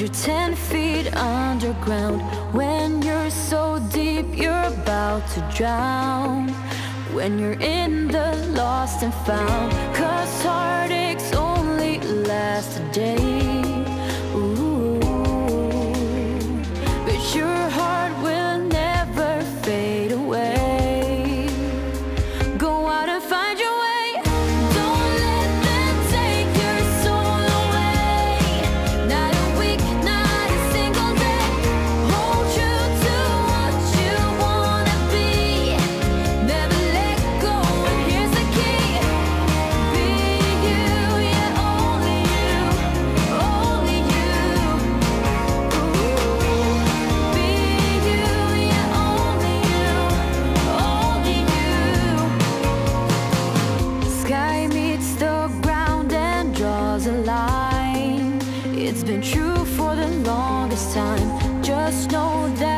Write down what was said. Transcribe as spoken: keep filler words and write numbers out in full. you're ten feet underground. When you're so deep, you're about to drown. When you're in the lost and found, 'cause heartaches only last a day. Ooh. But your heart will never fade away. Go out and find your way. Don't let them take your soul away. Not a week, not a single day. Hold true to what you wanna be. Never let go, and here's the key. Be you, yeah, only you, only you. Ooh. Be you, yeah, only you, only you. Sky meets the ground and draws a line. It's been true for the longest time. Just know that